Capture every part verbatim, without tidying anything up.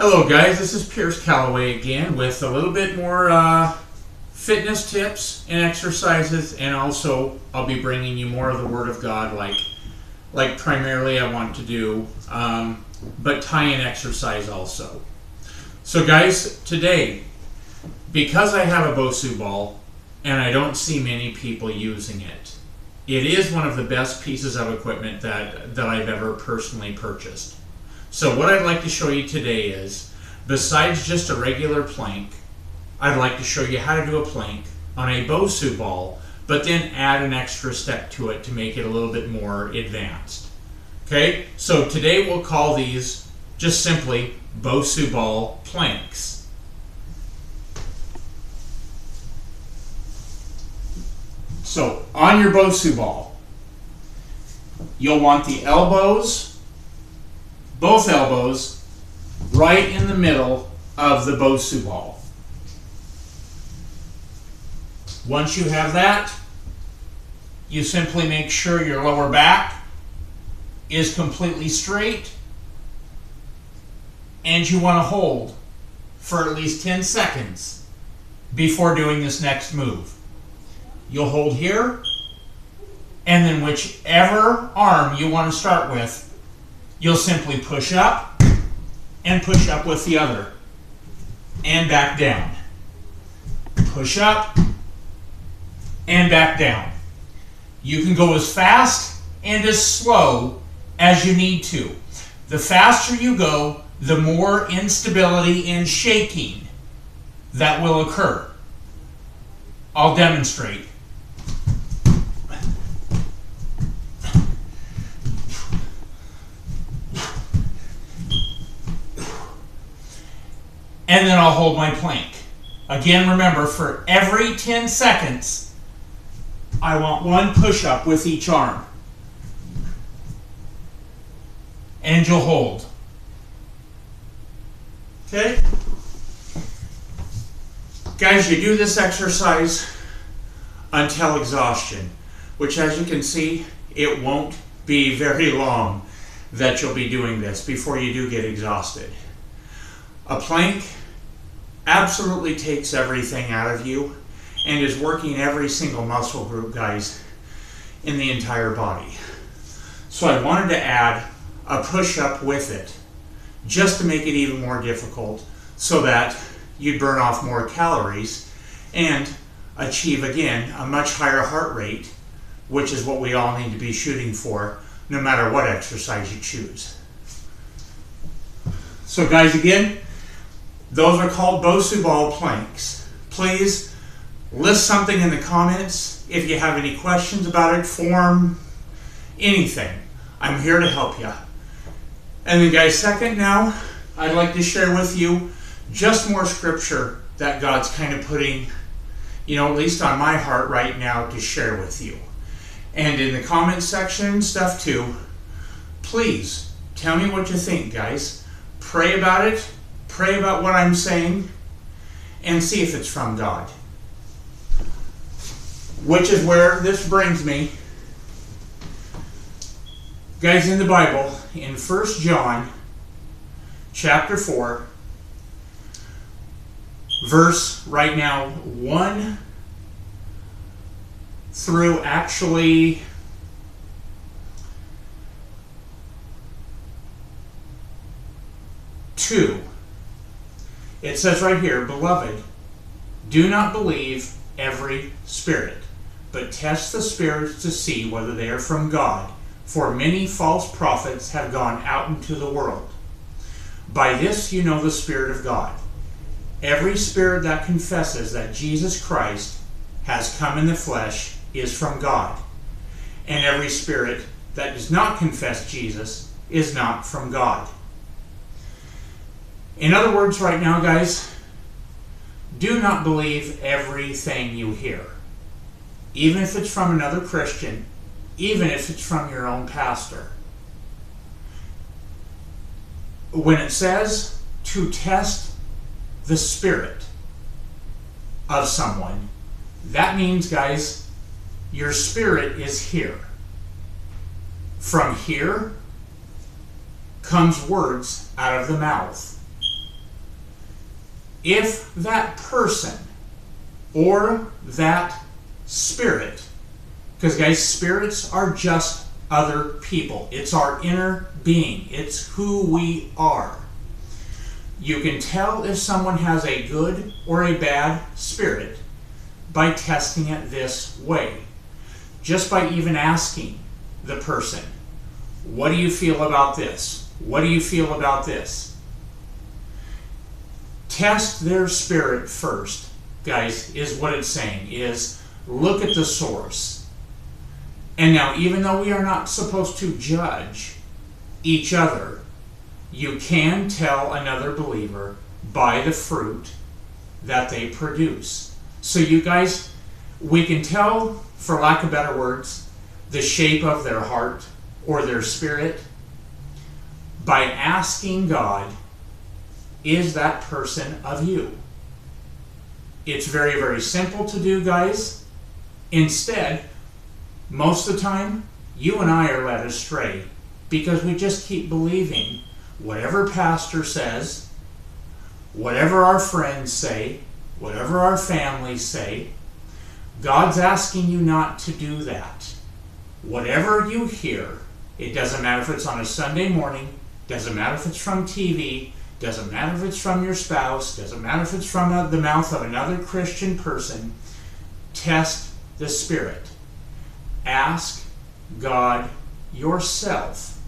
Hello guys, this is Pierce Calloway again with a little bit more uh, fitness tips and exercises, and also I'll be bringing you more of the Word of God, like like primarily I want to do, um, but tie in exercise also. So guys, today, because I have a BOSU ball and I don't see many people using it, it is one of the best pieces of equipment that, that I've ever personally purchased. So what I'd like to show you today is, besides just a regular plank, I'd like to show you how to do a plank on a BOSU ball, but then add an extra step to it to make it a little bit more advanced. Okay, so today we'll call these just simply BOSU ball planks. So on your BOSU ball, you'll want the elbows, both elbows, right in the middle of the BOSU ball. Once you have that, you simply make sure your lower back is completely straight, and you want to hold for at least ten seconds before doing this next move. You'll hold here, and then whichever arm you want to start with, you'll simply push up and push up with the other and back down. Push up and back down. You can go as fast and as slow as you need to. The faster you go, the more instability and shaking that will occur. I'll demonstrate. And then I'll hold my plank. Again, remember, for every ten seconds, I want one push-up with each arm. And you'll hold. Okay? Guys, you do this exercise until exhaustion, which, as you can see, it won't be very long that you'll be doing this before you do get exhausted. A plank absolutely takes everything out of you and is working every single muscle group, guys, in the entire body. So I wanted to add a push-up with it just to make it even more difficult so that you'd burn off more calories and achieve, again, a much higher heart rate, which is what we all need to be shooting for no matter what exercise you choose. So guys, again, those are called BOSU ball planks. Please list something in the comments if you have any questions about it, form, anything. I'm here to help you. And then guys, second now, I'd like to share with you just more scripture that God's kind of putting, you know, at least on my heart right now to share with you. And in the comments section and stuff too, please tell me what you think, guys. Pray about it. Pray about what I'm saying and see if it's from God. Which is where this brings me. Guys, in the Bible, in First John chapter four, verse right now one through actually two. It says right here, "Beloved, do not believe every spirit, but test the spirits to see whether they are from God, for many false prophets have gone out into the world. By this you know the Spirit of God. Every spirit that confesses that Jesus Christ has come in the flesh is from God, and every spirit that does not confess Jesus is not from God." In other words, right now, guys, do not believe everything you hear. Even if it's from another Christian, even if it's from your own pastor. When it says to test the spirit of someone, that means, guys, your spirit is here. From here comes words out of the mouth. if that person or that spirit, because guys, spirits are just other people. It's our inner being. It's who we are. You can tell if someone has a good or a bad spirit by testing it this way. Just by even asking the person, what do you feel about this? What do you feel about this? Test their spirit first, guys, is what it's saying, is look at the source. And now, even though we are not supposed to judge each other, you can tell another believer by the fruit that they produce. So you guys, we can tell, for lack of better words, the shape of their heart or their spirit by asking God, is that person of you? It's very, very simple to do, guys. Instead, most of the time, you and I are led astray because we just keep believing whatever pastor says, whatever our friends say, whatever our families say. God's asking you not to do that. Whatever you hear, it doesn't matter if it's on a Sunday morning, doesn't matter if it's from T V, doesn't matter if it's from your spouse, doesn't matter if it's from the mouth of another Christian person, test the spirit. Ask God yourself,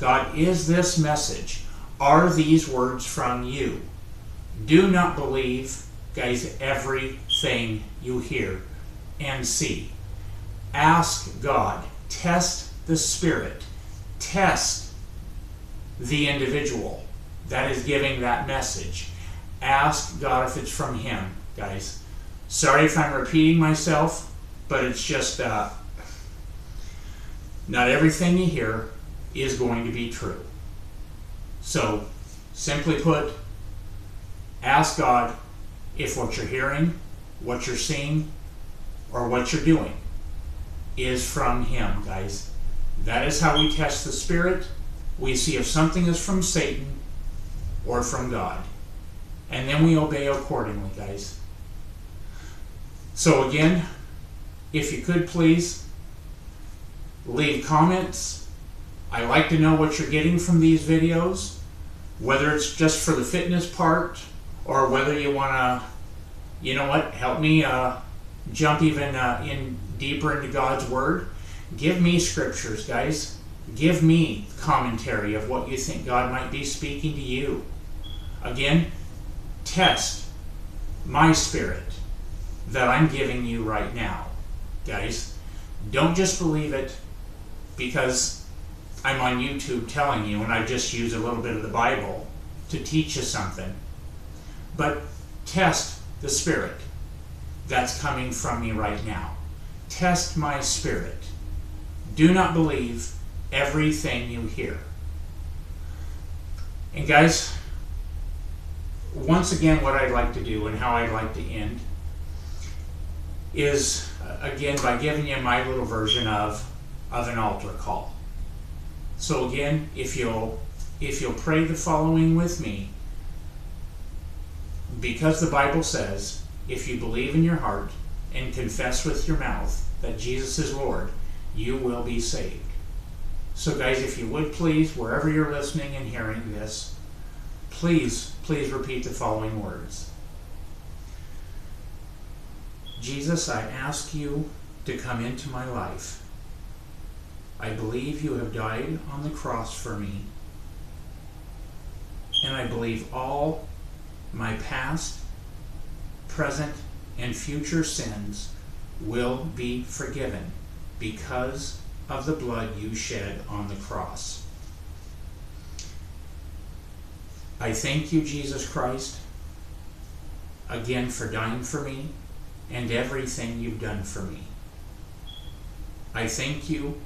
God, is this message? Are these words from you? Do not believe, guys, everything you hear and see. Ask God. Test the spirit. Test the individual that is giving that message. Ask God if it's from him, guys. Sorry if I'm repeating myself, but it's just uh, not everything you hear is going to be true. So, simply put, ask God if what you're hearing, what you're seeing, or what you're doing is from him, guys. That is how we test the spirit. We see if something is from Satan or from God. And then we obey accordingly, guys. So again, if you could please, leave comments. I like to know what you're getting from these videos, whether it's just for the fitness part, or whether you want to, you know what, help me uh, jump even uh, in deeper into God's Word. Give me scriptures, guys. Give me commentary of what you think God might be speaking to you. Again, test my spirit that I'm giving you right now, guys. Don't just believe it because I'm on YouTube telling you and I just use a little bit of the Bible to teach you something. But test the spirit that's coming from me right now. Test my spirit. Do not believe everything you hear. And guys, once again, what I'd like to do and how I'd like to end is, again, by giving you my little version of, of an altar call. So again, if you'll, if you'll pray the following with me, because the Bible says, if you believe in your heart and confess with your mouth that Jesus is Lord, you will be saved. So guys, if you would please, wherever you're listening and hearing this, please, please repeat the following words. Jesus, I ask you to come into my life. I believe you have died on the cross for me. And I believe all my past, present, and future sins will be forgiven because of the blood you shed on the cross. I thank you, Jesus Christ, again for dying for me and everything you've done for me. I thank you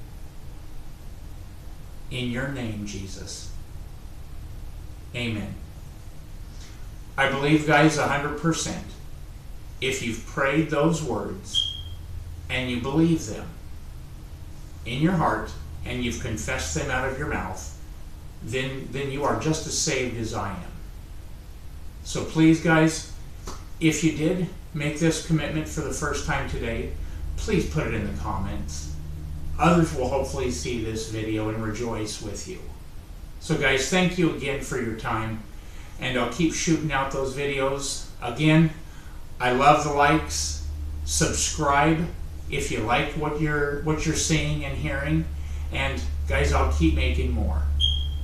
in your name, Jesus. Amen. I believe, guys, one hundred percent. If you've prayed those words and you believe them in your heart and you've confessed them out of your mouth, then, then you are just as saved as I am. So please, guys, If you did make this commitment for the first time today, please put it in the comments. Others will hopefully see this video and rejoice with you. So guys, thank you again for your time, and I'll keep shooting out those videos. Again, I love the likes. Subscribe if you like what you're what you're seeing and hearing, and guys, I'll keep making more.